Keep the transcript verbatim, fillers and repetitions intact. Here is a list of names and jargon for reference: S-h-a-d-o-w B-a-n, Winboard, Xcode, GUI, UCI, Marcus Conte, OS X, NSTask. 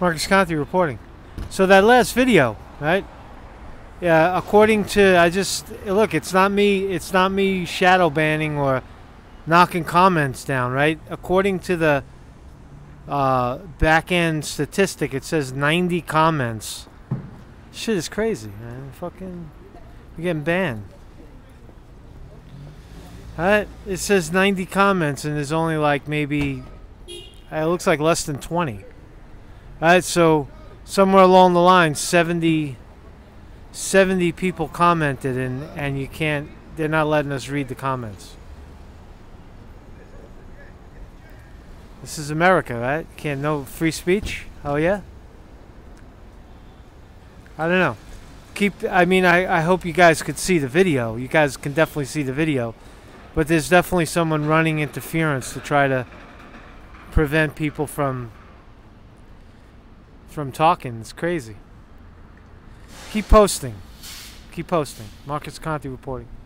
Marcus Conte reporting. So that last video, right? Yeah, according to, I just, look, it's not me, it's not me shadow banning or knocking comments down, right? According to the uh, back-end statistic, it says ninety comments. Shit is crazy, man. Fucking, we're getting banned. Alright, it says ninety comments and there's only like maybe, it looks like less than twenty. Alright, so somewhere along the line, seventy... seventy people commented, and and you can't, they're not letting us read the comments. This is America, right? Can't, no free speech. Oh yeah, I don't know. Keep, I mean, I, I hope you guys could see the video. You guys can definitely see the video, but there's definitely someone running interference to try to prevent people from from talking. It's crazy. Keep posting. Keep posting. Marcus Conte reporting.